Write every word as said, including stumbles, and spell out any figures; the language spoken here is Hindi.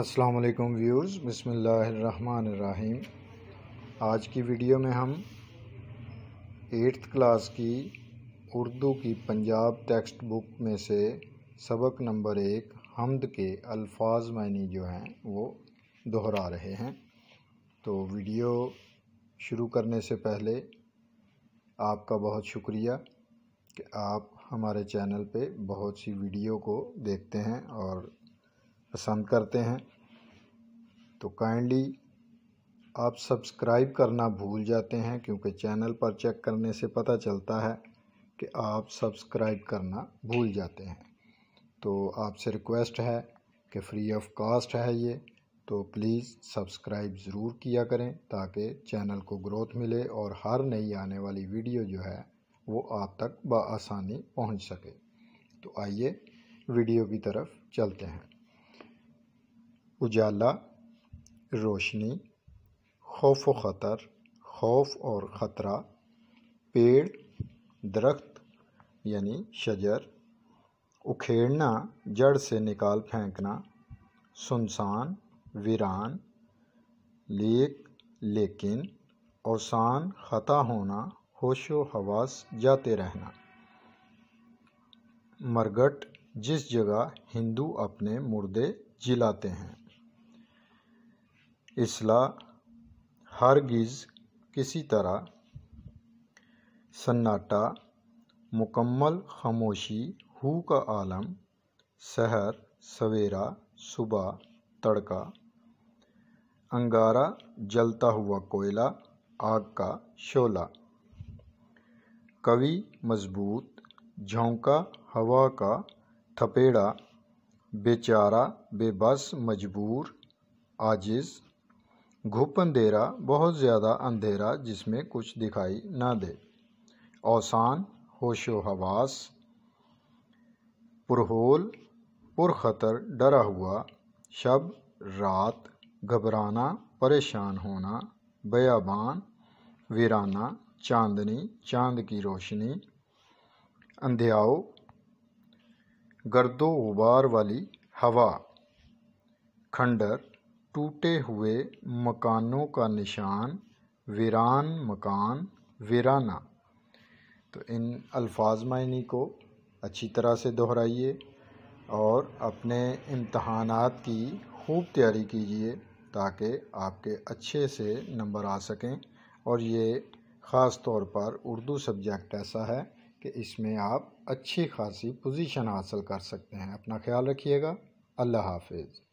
अस्सलाम वालेकुम व्यूज़, बिस्मिल्लाहिर्रहमानिर्रहीम। आज की वीडियो में हम एट्थ क्लास की उर्दू की पंजाब टेक्स्ट बुक में से सबक नंबर एक हमद के अल्फाज मानी जो हैं वो दोहरा रहे हैं। तो वीडियो शुरू करने से पहले आपका बहुत शुक्रिया कि आप हमारे चैनल पे बहुत सी वीडियो को देखते हैं और पसंद करते हैं। तो काइंडली आप सब्सक्राइब करना भूल जाते हैं, क्योंकि चैनल पर चेक करने से पता चलता है कि आप सब्सक्राइब करना भूल जाते हैं। तो आपसे रिक्वेस्ट है कि फ्री ऑफ कॉस्ट है ये, तो प्लीज़ सब्सक्राइब ज़रूर किया करें ताकि चैनल को ग्रोथ मिले और हर नई आने वाली वीडियो जो है वो आप तक बआसानी पहुंच सके। तो आइए वीडियो की तरफ चलते हैं। उजाला, रोशनी, खौफ व ख़तर, खौफ और ख़तरा, पेड़, दरख्त यानी शजर, उखेड़ना जड़ से निकाल फेंकना, सुनसान, वीरान, लेक, लेकिन, औसान, ख़ता होना, होशो हवास जाते रहना, मरगट जिस जगह हिंदू अपने मुर्दे जिलाते हैं, इसला, हरगिज़, किसी तरह, सन्नाटा, मुकम्मल खामोशी, हु का आलम, सहर, सवेरा, सुबह, तड़का, अंगारा, जलता हुआ कोयला, आग का शोला, कवि, मजबूत, झोंका, हवा का थपेड़ा, बेचारा, बेबस, मजबूर, आजिज़, घुप अंधेरा, बहुत ज़्यादा अंधेरा जिसमें कुछ दिखाई ना दे, औसान, होशो हवास, पुरहोल, पुरखतर, डरा हुआ, शब, रात, घबराना, परेशान होना, बयाबान, वीराना, चांदनी, चांद की रोशनी, अंधियाओ, गर्दो गुबार वाली हवा, खंडर, टूटे हुए मकानों का निशान, वीरान मकान, वीराना। तो इन अल्फाज मायनी को अच्छी तरह से दोहराइए और अपने इम्तहानात की खूब तैयारी कीजिए ताकि आपके अच्छे से नंबर आ सकें। और ये ख़ास तौर पर उर्दू सब्जेक्ट ऐसा है कि इसमें आप अच्छी खासी पोजीशन हासिल कर सकते हैं। अपना ख्याल रखिएगा। अल्लाह हाफिज़।